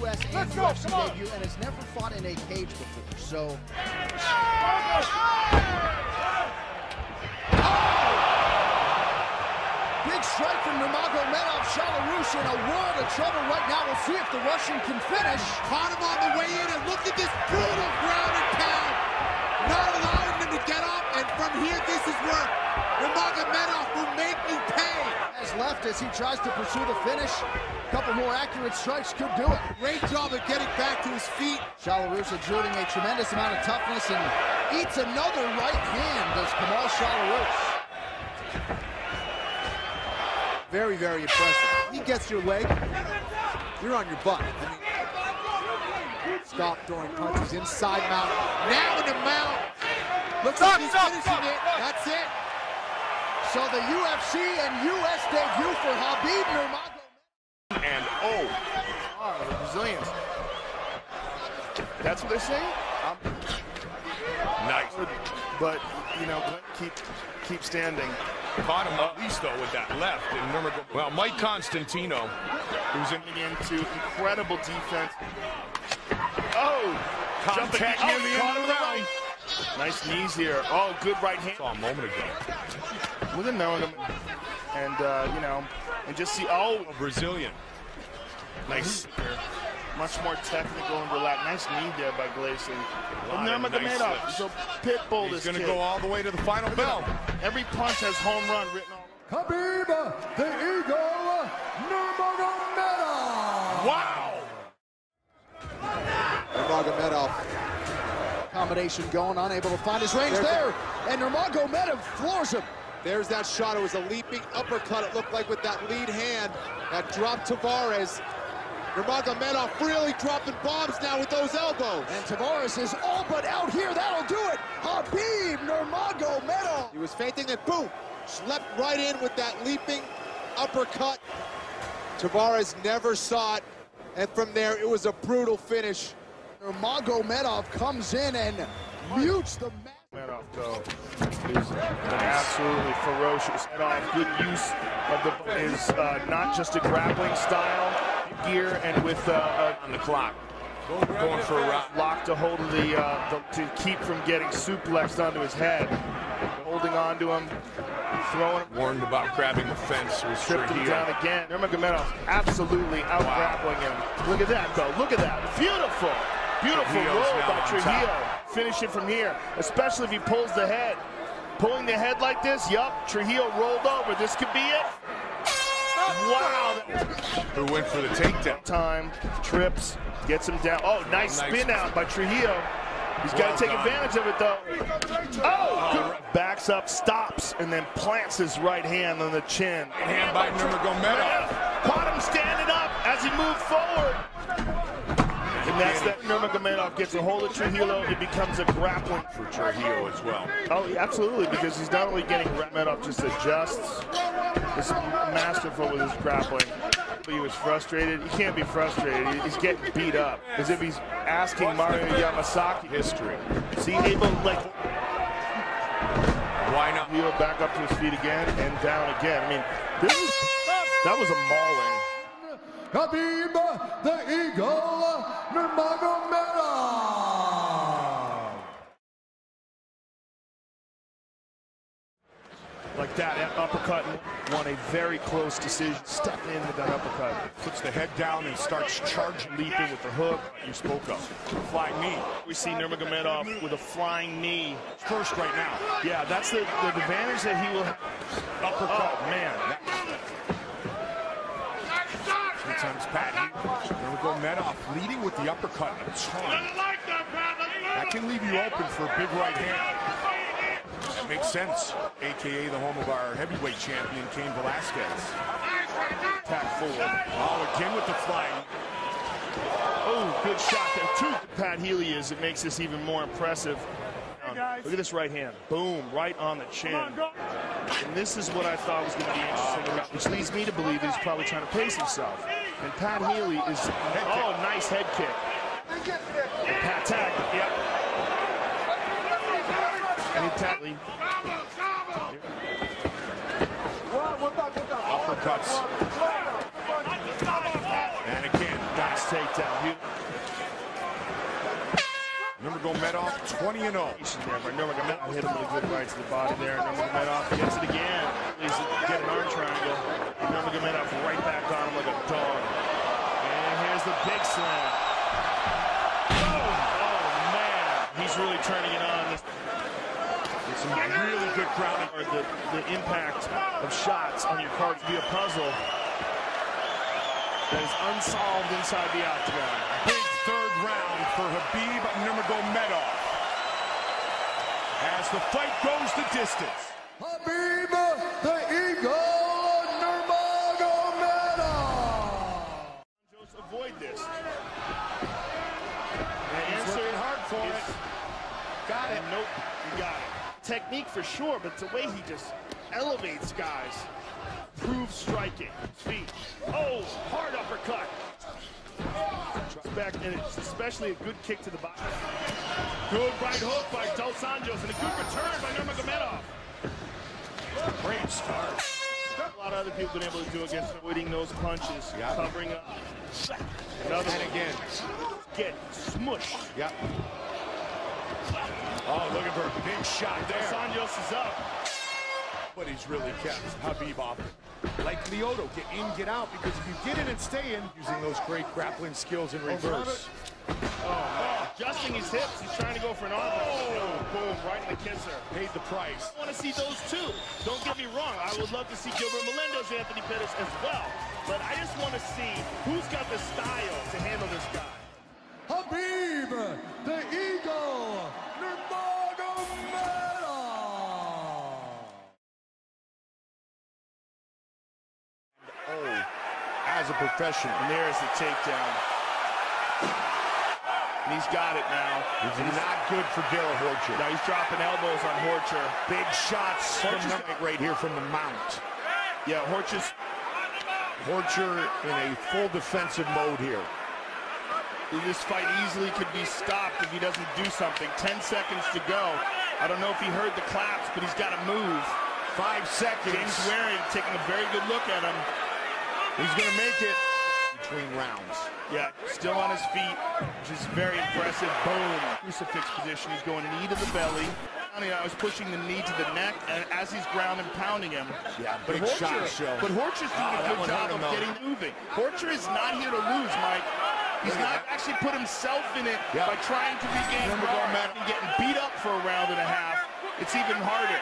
U.S. and UFC debut and has never fought in a cage before, so... Oh! Big strike from Nurmagomedov. Shalorus in a world of trouble right now. We'll see if the Russian can finish. Caught him on the way in, and look at this brutal ground and pound. Not allowing him to get up, and from here, this is work. Nurmagomedov will make you pay. Has left as he tries to pursue the finish. A couple more accurate strikes could do it. Great job of getting back to his feet. Shalorus exerting a tremendous amount of toughness and eats another right hand as Kamal Shalorus. Very, very impressive. He gets your leg, you're on your butt. Stop throwing punches inside mount. Now in the mount. Looks like he's finishing it. That's it. So the UFC and US debut for Khabib Nurmagomedov. And the Brazilians. That's what they're saying? Nice. But, you know, keep standing. Caught him at least, though, with that left. And Nurmagomedov. Well, Mike Constantino, who's into incredible defense. Oh! Contact in the end round. Nice knees here. Oh, good right hand. Saw a moment ago. With a knowing him. And, you know, and just see, oh! A Brazilian. Nice. Much more technical and relaxed. Nice knee there by Glacier. Nurmagomedov is a pit bull. He's going to go all the way to the final bell. Every punch has home run written on it. Khabib the Eagle Nurmagomedov. Wow. Nurmagomedov. Combination going, unable to find his range there. And Nurmagomedov floors him. There's that shot. It was a leaping uppercut, it looked like, with that lead hand that dropped Tavares. Nurmagomedov really dropping bombs now with those elbows. And Tavares is all but out here. That'll do it. Khabib Nurmagomedov. He was fainting and boom, slept right in with that leaping uppercut. Tavares never saw it. And from there, it was a brutal finish. Nurmagomedov comes in and mutes the match. Nurmagomedov, though, is absolutely ferocious. Good use of his not just a grappling style, gear, and with on the clock going for a lock to hold to keep from getting suplexed onto his head, holding on to him, throwing him. Warned about grabbing the fence, was tripped him down again. Nurmagomedov absolutely out grappling him. Look at that, though. Look at that. Beautiful, beautiful roll by Trujillo. Finish it from here, especially if he pulls the head. Pulling the head like this, yup. Trujillo rolled over. This could be it. Wow! Who went for the takedown? Time, trips, gets him down. Oh, nice spin out by Trujillo. He's got to take advantage of it, though. Oh! Backs up, stops, and then plants his right hand on the chin. Right hand by Nurmagomedov. Caught him standing up as he moved forward. And that's that. Nurmagomedov gets a hold of Trujillo. It becomes a grappling for Trujillo as well. Oh, absolutely, because he's not only getting Nurmagomedov, just adjusts. He's masterful with his grappling. He was frustrated. He can't be frustrated. He's getting beat up. As if he's asking Mario Yamasaki history. See, able like. Why not? He'll back up to his feet again and down again. I mean, this is. That was a mauling. Khabib the Eagle Nurmagomedov. Like that uppercut, won a very close decision. Step in with that uppercut. Puts the head down and starts charging, leaping with the hook. You spoke of flying knee. We see Nurmagomedov with a flying knee first right now. Yeah, that's the advantage that he will have. Uppercut, oh, man. Sometimes Pat Healy. Nurmagomedov leading with the uppercut. That can leave you open for a big right hand. That makes sense. AKA the home of our heavyweight champion, Cain Velasquez. Attack forward. Oh, again with the flying. Oh, good shot there. Two Pat Healy is. It makes this even more impressive. Look at this right hand. Boom, right on the chin. And this is what I thought was going to be interesting about, which leads me to believe he's probably trying to pace himself. And Pat Healy is, oh, nice head kick. And Pat tag, yep. And Tatley. Uppercuts. And again, nice takedown. Nurmagomedov 20-0. But Nurmagomedov hit him really good right to the body there. Nurmagomedov hits it again. He's getting an arm triangle. Nurmagomedov right back on him like a dog. And here's the big slam. Boom! Oh, man. He's really turning it on. It's some really good grounding. The impact of shots on your card to be a puzzle that is unsolved inside the octagon. Big third round for Khabib Nurmagomedov. As the fight goes the distance. Khabib the Eagle Nurmagomedov. Just avoid this. The answer is hard for it. Got it. Nope, you got it. Technique for sure, but the way he just elevates guys. Prove striking. Feet. Oh, hard uppercut. Back, and it's especially a good kick to the body. Good right hook by Dos Anjos, and a good return by Nurmagomedov. Great start. A lot of other people been able to do against avoiding those punches, yep. Covering up. Another and again. Get smushed. Yep. Oh, looking for a big shot there. Dos Anjos is up. But he's really kept Khabib off it. Like Lyoto, get in, get out, because if you get in and stay in, using those great grappling skills in reverse. Oh, adjusting his hips, he's trying to go for an arm. Oh, boom, right in the kisser. Paid the price. I want to see those two. Don't get me wrong, I would love to see Gilbert Melendez and Anthony Pettis as well, but I just want to see who's got the style to handle this guy. Khabib, the Eagle, Nurmagomedov. As a professional. And there's the takedown. And he's got it now. He's not good for Darryl Horcher. Now he's dropping elbows on Horcher. Big shots right here from the mount. Yeah, Horcher in a full defensive mode here. This fight easily could be stopped if he doesn't do something. 10 seconds to go. I don't know if he heard the claps, but he's got to move. 5 seconds. James Waring taking a very good look at him. He's going to make it between rounds. Yeah, still on his feet, which is very impressive. Boom. Crucifix position. He's going knee to the belly. I was pushing the knee to the neck and as he's ground and pounding him. Yeah, big shot show. But Horcher's doing a good job of getting moving. Horcher is not here to lose, Mike. He's not actually put himself in it by trying to regain power and getting beat up for a round and a half. It's even harder.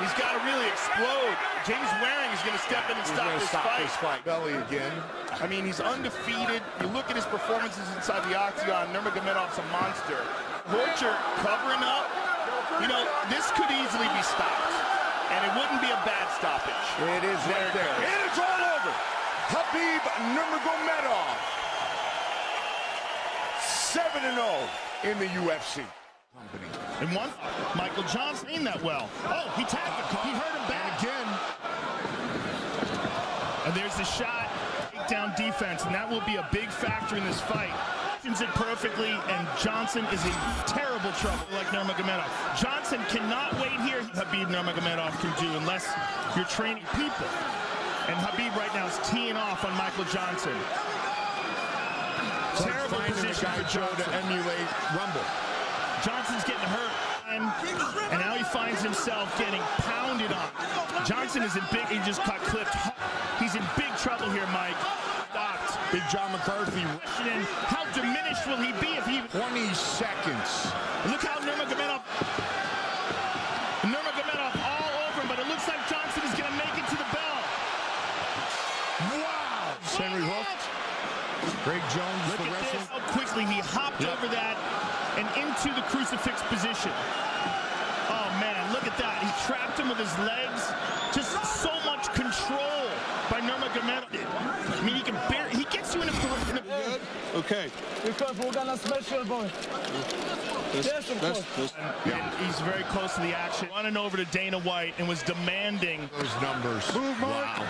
He's got to really explode. James Waring is going to step in and stop this fight. Belly again. I mean, he's undefeated. You look at his performances inside the octagon. Nurmagomedov's a monster. Horcher covering up. You know, this could easily be stopped. And it wouldn't be a bad stoppage. It is right there. And it's all over. Khabib Nurmagomedov. 7-0 in the UFC. Company. And one, Michael Johnson aimed that well. Oh, he tagged the call. He heard him back. Again. And there's the shot. Takedown defense, and that will be a big factor in this fight. Johnson did perfectly, and Johnson is in terrible trouble like Nurmagomedov. Johnson cannot wait here. Khabib Nurmagomedov can do unless you're training people. And Khabib right now is teeing off on Michael Johnson. So terrible position guy for Johnson. To emulate Rumble. Johnson's getting hurt, and now he finds himself getting pounded on. Johnson is in big, he just got clipped. He's in big trouble here, Mike. Stopped. Big John McCarthy. How diminished will he be if he... 20 seconds. Look how Nurmagomedov... Nurmagomedov all over him, but it looks like Johnson is going to make it to the bell. Wow! Henry Hook. Greg Jones, look the wrestler. How quickly he hopped over that. And into the crucifix position. Oh man, look at that. He trapped him with his legs. Just so much control by Nurmagomedov. I mean, he can bear, he gets you in a position. Okay. And he's very close to the action. Running over to Dana White and was demanding those numbers. Move, Mark. Wow.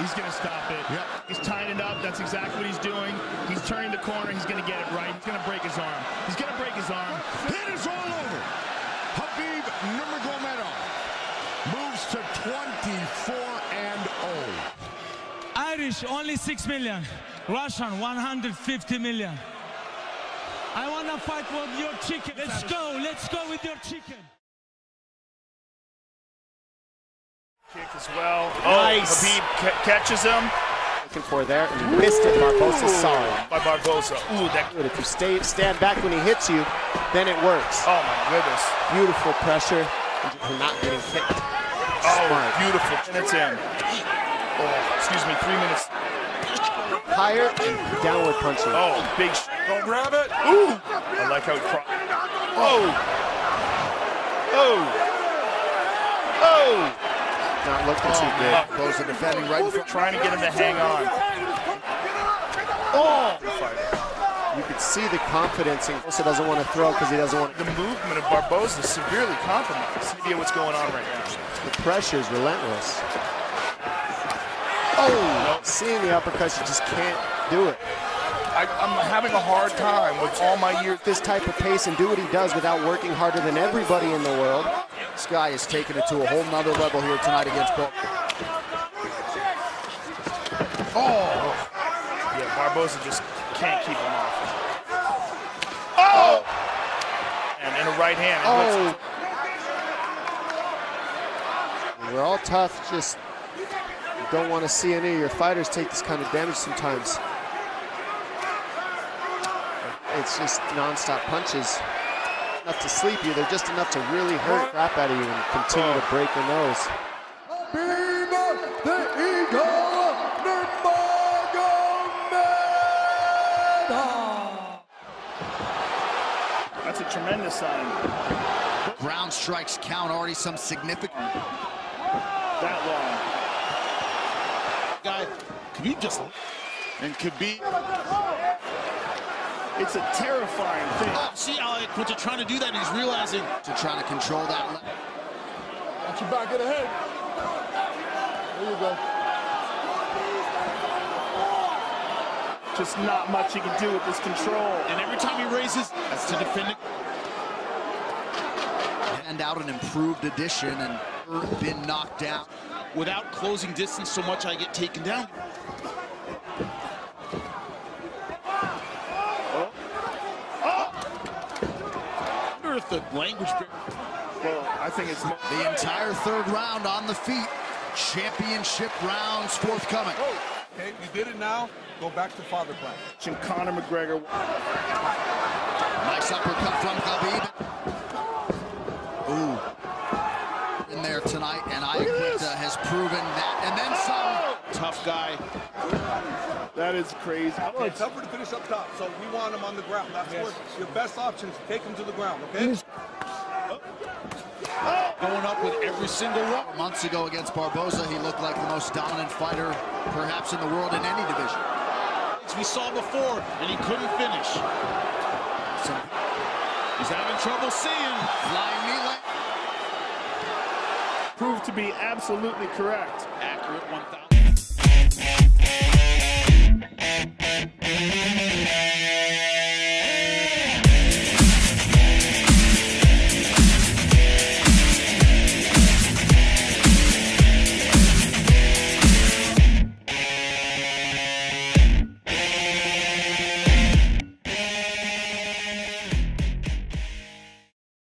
He's going to stop it. Yep. He's tying it up. That's exactly what he's doing. He's turning the corner. He's going to get it right. He's going to break his arm. He's going to break his arm. It is all over. Khabib Nurmagomedov moves to 24-0. Irish, only 6 million. Russian, 150 million. I want to fight with your chicken. Let's go with your chicken. Kick as well. Nice. Khabib catches him. Looking for there, and missed it. Barboza saw it. By Barboza. Ooh, that. If you stand back when he hits you, then it works. Oh my goodness. Beautiful pressure. You're not getting kicked. Oh, smart. Beautiful. And it's in. Oh, excuse me, 3 minutes. Higher and downward punch. Oh, big. Don't grab it. Ooh. I like how he crossed. Oh. Oh. Oh. Not looking too good. Those are defending right in front. Trying to get him to hang on. Oh. You could see the confidence. He also doesn't want to throw because he doesn't want to. The movement of Barboza is severely compromised. Idea what's going on right now. The pressure is relentless. Oh, nope. Seeing the uppercuts, you just can't do it. I'm having a hard time with all my years. This type of pace and do what he does without working harder than everybody in the world. This guy is taking it to a whole nother level here tonight against Bill. Oh! Yeah, Barboza just can't keep him off. Oh! And a right hand. Oh! We're all tough, just... don't want to see any of your fighters take this kind of damage sometimes. It's just non-stop punches. Enough to sleep you, they're just enough to really hurt the crap out of you and continue to break your nose. Viva the Eagle Nurmagomedov! That's a tremendous sign. Ground strikes count, already some significant. That long. Guy, Khabib just, and Khabib, it's a terrifying thing. See how they're trying to do that, and he's realizing to try to control that. Watch your back, get ahead. There you go. Just not much he can do with this control. And every time he raises, that's to defend it. And out an improved addition, and been knocked down. Without closing distance so much, I get taken down. Oh. Oh. I wonder if the language... Well, I think it's... The entire third round on the feet. Championship rounds forthcoming. Oh. Okay, you did it now. Go back to father plan. Connor McGregor. Nice uppercut from Khabib. Ooh. In there tonight, and Iaquinta has proven that, and then some. Tough guy. That is crazy. It's tougher to finish up top, so we want him on the ground. That's your best option, take him to the ground, okay? Going up with every single one. Months ago against Barboza, he looked like the most dominant fighter, perhaps in the world in any division. As we saw before, and he couldn't finish. So, he's having trouble seeing. Flying knee length. Proved to be absolutely correct. Accurate 1,000.